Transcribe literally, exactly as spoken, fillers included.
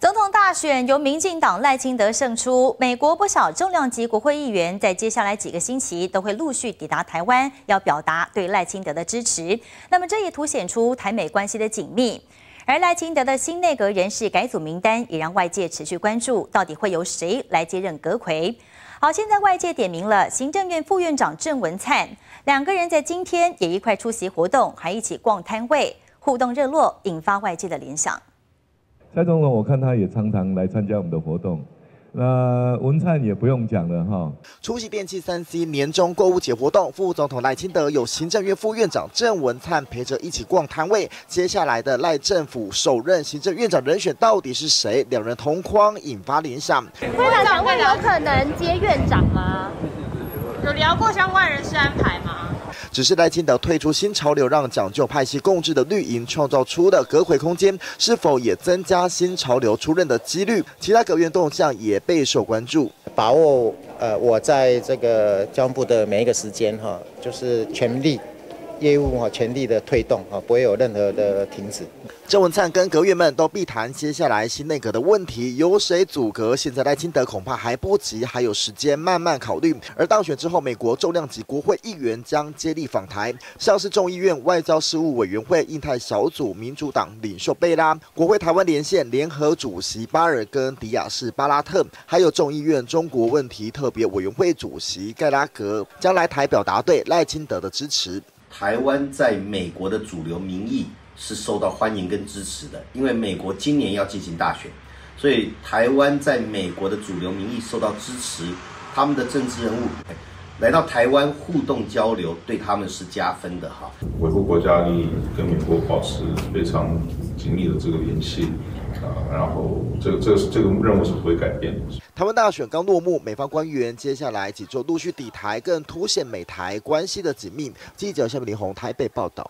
总统大选由民进党赖清德胜出，美国不少重量级国会议员在接下来几个星期都会陆续抵达台湾，要表达对赖清德的支持。那么这也凸显出台美关系的紧密。而赖清德的新内阁人事改组名单也让外界持续关注，到底会由谁来接任阁揆？好，现在外界点名了行政院副院长郑文灿，两个人在今天也一块出席活动，还一起逛摊位，互动热络，引发外界的联想。 蔡总统，我看他也常常来参加我们的活动。那文灿也不用讲了哈。出席电器三 C 年终购物节活动，副总统赖清德有行政院副院长郑文灿陪着一起逛摊位。接下来的赖政府首任行政院长人选到底是谁？两人同框，引发联想。部长会有可能接院长吗？有聊过相关人事安排吗？ 只是赖清德退出新潮流，让讲究派系共治的绿营创造出的阁揆空间，是否也增加新潮流出任的几率？其他阁员动向也备受关注。把握呃，我在这个交通部的每一个时间哈，就是全力业务哈，全力的推动啊，不会有任何的停止。郑文灿跟阁员们都必谈接下来新内阁的问题，由谁组阁？现在赖清德恐怕还不急，还有时间慢慢考虑。而当选之后，美国重量级国会议员将接力访台，像是众议院外交事务委员会印太小组民主党领袖贝拉、国会台湾连线联合主席巴尔跟迪亚士巴拉特，还有众议院中国问题特别委员会主席盖拉格将来台表达对赖清德的支持。台湾在美国的主流民意 是受到欢迎跟支持的，因为美国今年要进行大选，所以台湾在美国的主流民意受到支持，他们的政治人物来到台湾互动交流，对他们是加分的哈。维护国家利益，跟美国保持非常紧密的这个联系。 啊，然后这这这个任务是不会改变的。台湾大选刚落幕，美方官员接下来几周陆续抵台，更凸显美台关系的紧密。记者夏明林宏台北报道。